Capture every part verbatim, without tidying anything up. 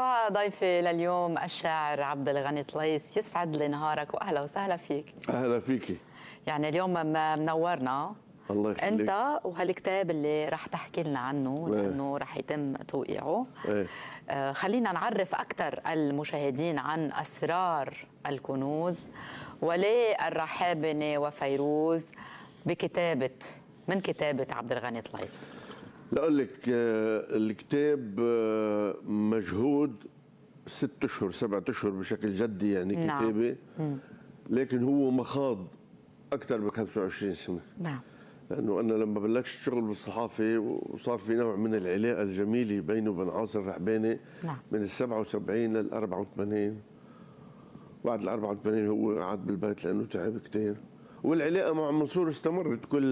وضيفي لليوم الشاعر عبد الغني طليس. يسعد لي نهارك واهلا وسهلا فيك. اهلا فيكي. يعني اليوم منورنا. الله يخليك. انت وهالكتاب اللي رح تحكي لنا عنه لانه رح يتم توقيعه. ايه. آه خلينا نعرف اكثر المشاهدين عن اسرار الكنوز وليه الرحباني وفيروز بكتابه من كتابه عبد الغني طليس. لأقول لك الكتاب مجهود ست اشهر سبعة اشهر بشكل جدي يعني كتابه. نعم. لكن هو مخاض اكثر من خمسة وعشرين سنه. نعم. لانه انا لما بلشت شغل بالصحافه وصار في نوع من العلاقه الجميله بيني وبين عاصي رحباني. نعم. من ال سبعة وسبعين لل أربعة وثمانين. بعد ال أربعة وثمانين هو قعد بالبيت لانه تعب كثير، والعلاقه مع منصور استمرت كل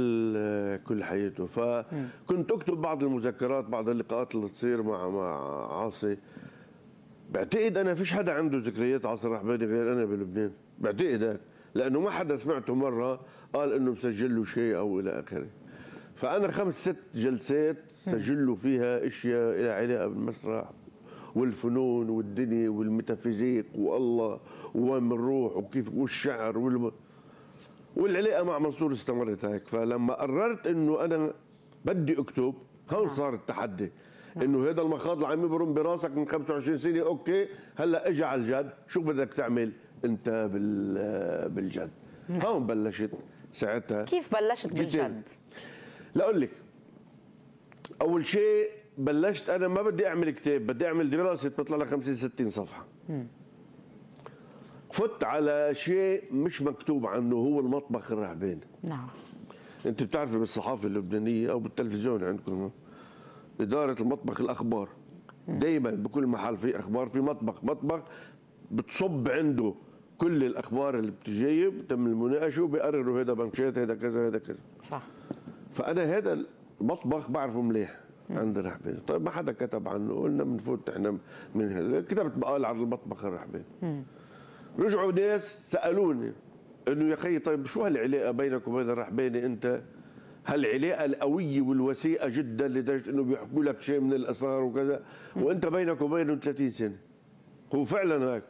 كل حياته. فكنت اكتب بعض المذكرات، بعض اللقاءات اللي تصير مع مع عاصي. بعتقد انا فيش حدا عنده ذكريات عاصي رحباني غير انا بلبنان، بعتقد هيك، لانه ما حدا سمعته مره قال انه مسجل له شيء او الى اخره. فانا خمس ست جلسات سجل له فيها اشياء لها علاقه بالمسرح والفنون والدنيا والميتافيزيق والله وين بنروح وكيف والشعر وال والعلاقه مع منصور استمرت هيك. فلما قررت انه انا بدي اكتب هون صار التحدي، انه هذا المخاض اللي عم يبرم براسك من خمسة وعشرين سنه، اوكي هلا اجى على الجد، شو بدك تعمل انت بالجد؟ هون بلشت ساعتها. كيف بلشت بالجد؟ لاقول لك اول شيء بلشت انا ما بدي اعمل كتاب، بدي اعمل دراسه بتطلع لها خمسين ستين صفحه. م. فت على شيء مش مكتوب عنه، هو المطبخ الرحباني. نعم. انت بتعرفي بالصحافه اللبنانيه او بالتلفزيون عندكم اداره المطبخ الاخبار، دائما بكل محل في اخبار، في مطبخ، مطبخ بتصب عنده كل الاخبار اللي بتجي، بتم المناقشه وبقرروا هذا بنكشات، هذا كذا، هذا كذا. صح. فانا هذا المطبخ بعرفه مليح عند الرحباني. طيب ما حدا كتب عنه، قلنا بنفوت احنا من هذا، كتبت مقال عن المطبخ الرحباني. رجعوا ناس سالوني انه يا اخي طيب شو هالعلاقه بينك وبين الرحباني انت؟ هالعلاقه القويه والوثيقه جدا لدرجه انه بيحكوا لك شيء من الاثار وكذا، وانت بينك وبينه ثلاثين سنه. هو فعلا هيك.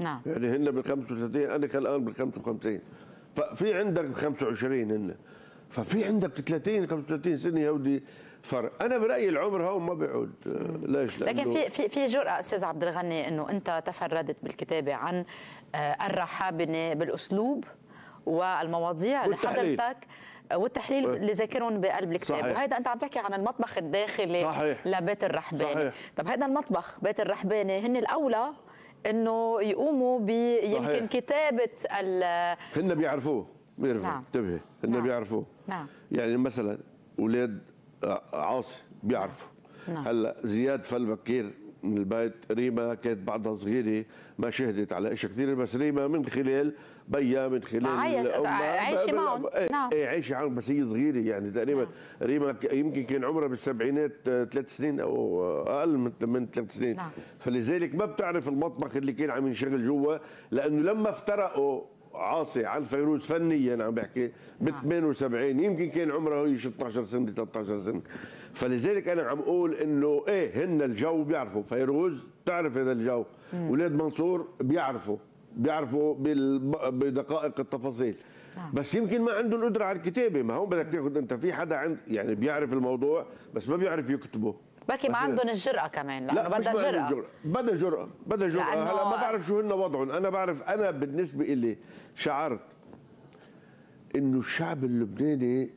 نعم. يعني هن بال خمسة وثلاثين، انا الان بال خمسة وخمسين، ففي عندك خمسة وعشرين هن، ففي عندك ثلاثين خمسة وثلاثين سنه هودي فرق. انا برايي العمر هون ما بيعود. ليش؟ لكن في في في جرأه استاذ عبد الغني انه انت تفردت بالكتابه عن الرحباني بالاسلوب والمواضيع اللي حضرتك والتحليل اللي ذاكرهم بقلب الكتاب، وهيدا انت عم تحكي عن المطبخ الداخلي. صحيح. لبيت الرحباني. صحيح. طب هيدا المطبخ بيت الرحباني هن الاولى انه يقوموا بيمكن كتابه ال هن بيعرفوه بيعرفوه. نعم. انتبهي هن. نعم. بيعرفوه. نعم. يعني مثلا اولاد عاصي بيعرفوا. نعم. هلا زياد فل بكير من البيت، ريمة كانت بعضها صغيرة ما شهدت على اشياء كثيرة، بس ريمة من خلال بيا من خلال امها عايشة معهم. نعم. ايه عايشة معهم بس هي صغيرة يعني تقريبا. نعم. ريمة يمكن كان عمرها بالسبعينات، ثلاث سنين او اقل من من ثلاث سنين. نعم. فلذلك ما بتعرف المطبخ اللي كان عم ينشغل جوا، لانه لما افترقوا عاصي عن فيروز فنيا عم بحكي ب ثمانية وسبعين يمكن كان عمره هي ستة عشر سنه ثلاثة عشر سنه. فلذلك انا عم اقول انه ايه هن الجو بيعرفوا، فيروز بتعرف هذا الجو، اولاد منصور بيعرفوا بيعرفوا بدقائق التفاصيل. نعم. بس يمكن ما عندهم قدره على الكتابه. ما هون بدك تاخذ انت في حدا عند يعني بيعرف الموضوع بس ما بيعرف يكتبه، بركي ما عندهم الجرأة كمان. لا بدها جرأة، بدها جرأة، بدها جرأة. هلا ما بعرف شو هن وضعهم، أنا بعرف أنا بالنسبة إلي شعرت إنه الشعب اللبناني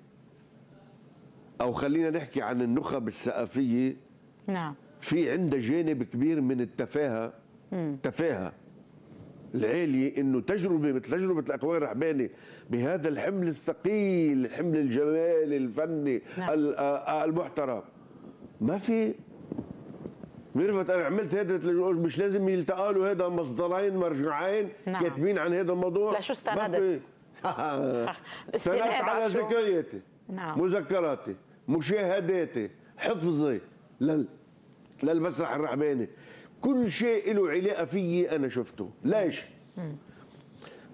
أو خلينا نحكي عن النخب الثقافية. نعم. في عنده جانب كبير من التفاهة، التفاهة العالية، إنه تجربة مثل تجربة الأقوال الرحباني بهذا الحمل الثقيل، الحمل الجمالي الفني. نعم. المحترم ما في بيرفت. انا عملت هذا مش لازم يلتقوا له هذا مصدرين مرجعين. نعم. كاتبين عن هذا الموضوع. لا شو استندت؟ استندت على ذكرياتي. نعم. مذكراتي، مشاهداتي، حفظي لل للمسرح الرحباني، كل شيء له علاقه فيي انا شفته. ليش؟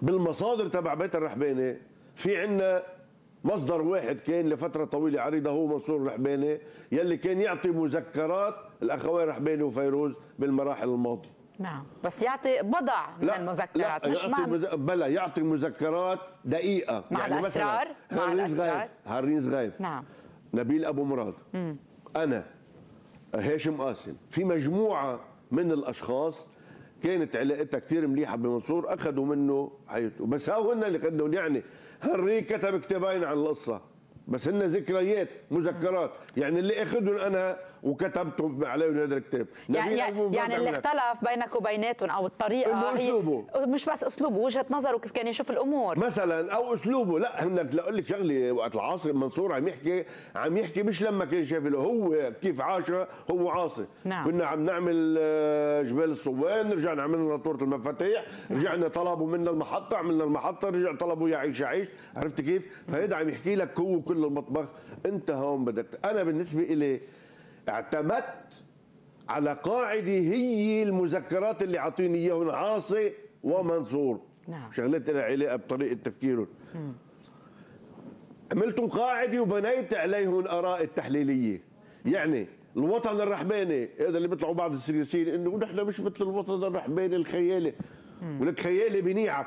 بالمصادر تبع بيت الرحباني في عندنا مصدر واحد كان لفتره طويله عريضه هو منصور رحباني يلي كان يعطي مذكرات الاخوين رحباني وفيروز بالمراحل الماضيه. نعم بس يعطي بضع من المذكرات، مش مع مذ... بلا يعطي مذكرات دقيقه مع يعني الاسرار، مع الاسرار هارون زغيب، نعم نبيل ابو مراد، مم. انا هاشم قاسم، في مجموعه من الاشخاص كانت علاقتها كثير مليحه بمنصور، اخذوا منه حياته، بس هو هن اللي قدهم يعني هنري كتب كتابين عن القصه، بس هن ذكريات مذكرات، يعني اللي اخذهم انا وكتبتهم عليهم هذا الكتاب، يعني يعني اللي اختلف بينك وبيناتهم او الطريقه اسلوبه، مش بس اسلوبه، وجهه نظره وكيف كان يشوف الامور مثلا او اسلوبه، لا هنك لاقول لك شغله وقت العاصي منصور عم يحكي عم يحكي مش لما كان شايف هو كيف عاش هو عاصي، نعم. كنا عم نعمل جبال الصوان، رجعنا عملنا طورة المفاتيح، رجعنا طلبوا منا المحطه، عملنا المحطه، رجع طلبوا يعيش عيش، عرفت كيف؟ فهيدا عم يحكي لك هو كل المطبخ، انت هون بدك. انا بالنسبه الي اعتمدت على قاعده هي المذكرات اللي عاطيني اياهم عاصي ومنصور، نعم شغلات لها علاقه بطريقه تفكيرهم، عملت قاعده وبنيت عليهم اراء التحليليه، يعني الوطن الرحباني هذا اللي بيطلعوا بعض السياسيين انه نحن مش مثل الوطن الرحباني الخيالي، ولك خيالي بنيعك،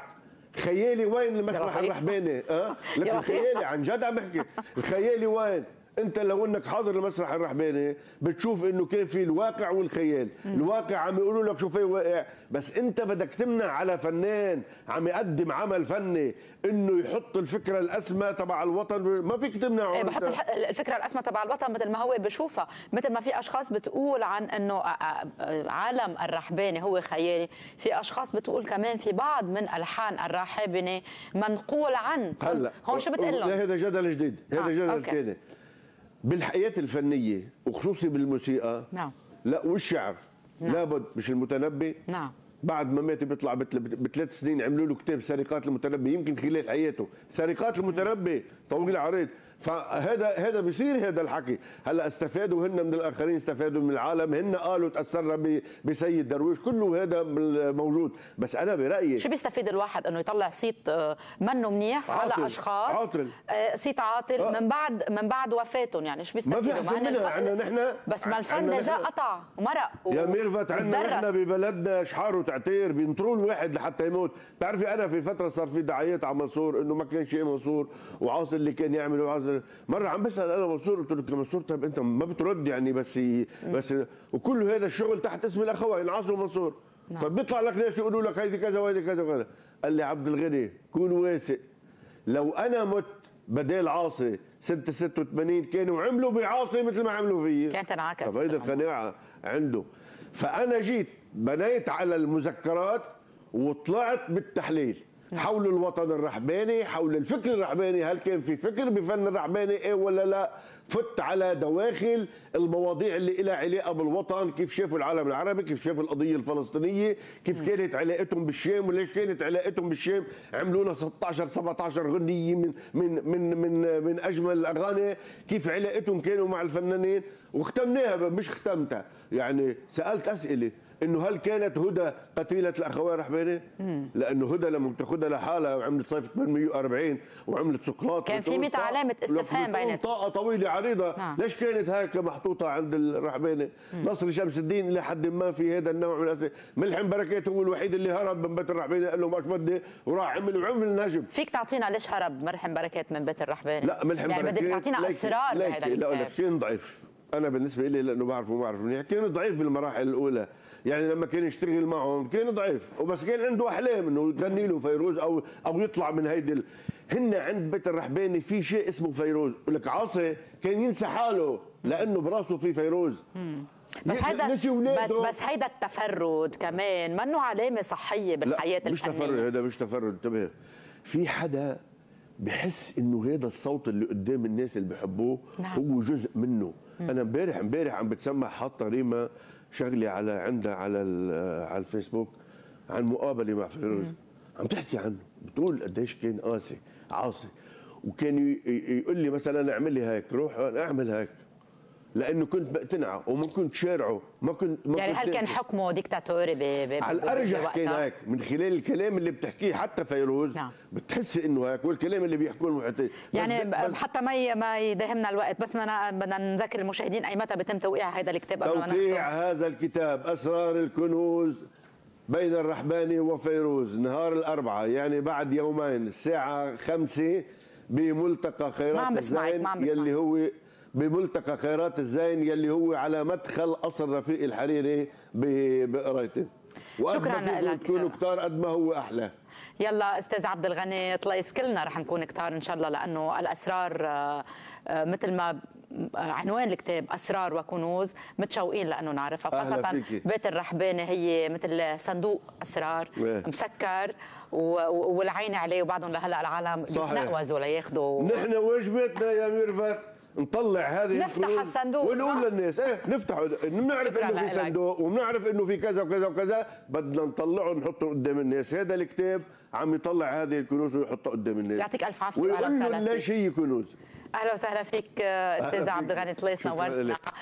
خيالي وين المسرح الرحباني؟ اه لك الخيالي عن جد عم بحكي، الخيالي وين؟ انت لو انك حاضر المسرح الرحباني بتشوف انه كان في الواقع والخيال، الواقع عم يقولوا لك شوف ايه واقع، بس انت بدك تمنع على فنان عم يقدم عمل فني انه يحط الفكره الاسمى تبع الوطن، ما فيك تمنعه. ايه بحط الفكره الاسمى تبع الوطن مثل ما هو بشوفها، مثل ما في اشخاص بتقول عن انه عالم الرحباني هو خيالي، في اشخاص بتقول كمان في بعض من الحان الرحباني منقول عن هلا هون شو بتقول لهم؟ هذا جدل جديد، هذا آه. جدل ثاني بالحياة الفنية وخصوصي بالموسيقى، نعم لا والشعر، نعم لابد، مش المتنبي، نعم بعد ما مات بيطلع بثلاث سنين عملوا له كتاب سرقات المتنبي، يمكن خلال حياته سرقات المتنبي طويل عريض، فهذا هذا بيصير هذا الحكي. هلا استفادوا هن من الاخرين، استفادوا من العالم، هن قالوا تاثرنا بسيد درويش، كله هذا موجود، بس انا برايي شو بيستفيد الواحد انه يطلع صيت منه منيح على اشخاص عاطل، صيت عاطل آه. من بعد من بعد وفاتهم، يعني شو بيستفيدوا؟ ما في عنا نحن، بس ما الفن جاء قطع ومرق يا ميرفت، عندنا نحن ببلدنا شحار وتعتير، بينطروا الواحد لحتى يموت. بتعرفي انا في فتره صار في دعايات على منصور انه ما كان شيء منصور وعاصي اللي كان يعمل وعاصي، مرة عم بسأل أنا منصور قلت له يا منصور طيب أنت ما بترد يعني، بس بس وكل هذا الشغل تحت اسم الأخوين عاصي ومنصور، نعم. طيب بيطلع لك ناس يقولوا لك هيدي كذا وهيدي كذا وكذا، قال لي عبد الغني كون واثق، لو أنا مت بدال عاصي سنة ستة وثمانين كانوا عملوا بعاصي مثل ما عملوا فيي، كانت انعكست. طيب هيدي القناعة عنده، فأنا جيت بنيت على المذكرات وطلعت بالتحليل حول الوطن الرحباني، حول الفكر الرحباني، هل كان في فكر بفن الرحباني ايه ولا لا؟ فت على دواخل المواضيع اللي لها علاقه بالوطن، كيف شافوا العالم العربي، كيف شافوا القضيه الفلسطينيه، كيف كانت علاقتهم بالشام وليش كانت علاقتهم بالشام، عملوا لنا ستة عشر سبعة عشر غنيه من من من من من اجمل الاغاني، كيف علاقتهم كانوا مع الفنانين، واختمناها مش ختمتها، يعني سالت اسئله انه هل كانت هدى قتيله الاخوين رحباني؟ لانه هدى لما بتاخذها لحالها وعملت صيف ثمانمئة وأربعين وعملت سقراط، كان في مئة علامه استفهام بيناتهم، طاقه طويله عريضه، نعم. ليش كانت هيك محطوطه عند الرحباني؟ نصر شمس الدين الى حد ما في هذا النوع من الاسئله، ملحم بركات هو الوحيد اللي هرب من بيت الرحباني قال له ماش بدي وراح عمل وعمل نجم. فيك تعطينا ليش هرب ملحم بركات من بيت الرحباني؟ لا ملحم يعني بركات بدك تعطينا اسرار بهذا الكتاب. لا كان ضعيف، انا بالنسبه لي لانه بعرفه وبعرف منيح، كان ضعيف بالمراحل الاولى، يعني لما كان يشتغل معهم كان ضعيف، وبس كان عنده احلام انه يغني له فيروز او او يطلع من هيدي ال... هن عند بيت الرحباني في شيء اسمه فيروز، ولك عاصي كان ينسى حاله لانه براسه في فيروز. مم. بس هيدا بس, بس هيدا التفرد كمان منه علامه صحيه بالحياه الفنيه. مش تفرد، هذا مش تفرد، انتبه. في حدا بحس انه هذا الصوت اللي قدام الناس اللي بحبوه، نعم. هو جزء منه. مم. انا امبارح امبارح عم بتسمع حاطه ريمة شغلي على عندها على على الفيسبوك عن مقابله مع فيروز، عم تحكي عنه، بتقول قديش كان قاسي عاصي، وكان يقول لي مثلا اعمل لي هيك، روح اعمل هيك، لانه كنت بقتنعه وما كنت شارعه ما كنت ما يعني كنت هل كان حكمه ديكتاتوري ب على الارجح كان هيك من خلال الكلام اللي بتحكيه حتى فيروز نعم. بتحسي انه هيك والكلام اللي بيحكوه المحيطين يعني بس بس حتى ما ما يداهمنا الوقت بس بدنا نذكر المشاهدين اي متى بيتم توقيع هذا الكتاب قبل ما نختم. توقيع هذا الكتاب اسرار الكنوز بين الرحباني وفيروز نهار الاربعاء يعني بعد يومين الساعه خمسة بملتقى خيرات الزين يلي هو بملتقى خيرات الزين يلي هو على مدخل قصر رفيق الحريري بقرايته. شكرا لك تكونوا كتار قد ما هو احلى. يلا استاذ عبد الغني طليس كلنا رح نكون كتار ان شاء الله لانه الاسرار مثل ما عنوان الكتاب اسرار وكنوز متشوقين لانه نعرفها خاصه بيت الرحباني هي مثل صندوق اسرار ويه. مسكر والعين عليه وبعدهم لهلا العالم يتنقوزوا لياخذوا نحن واجبتنا يا ميرفت نطلع هذه نفتح الصندوق ونقول للناس ايه نفتحه بنعرف انه في صندوق وبنعرف انه في كذا وكذا وكذا بدنا نطلعه ونحطه قدام الناس هذا الكتاب عم يطلع هذه الكنوز ويحطها قدام الناس. يعطيك الف عافيه ويقول لهم لا شيء كنوز. اهلا وسهلا فيك استاذ عبد الغني طليس نورتنا.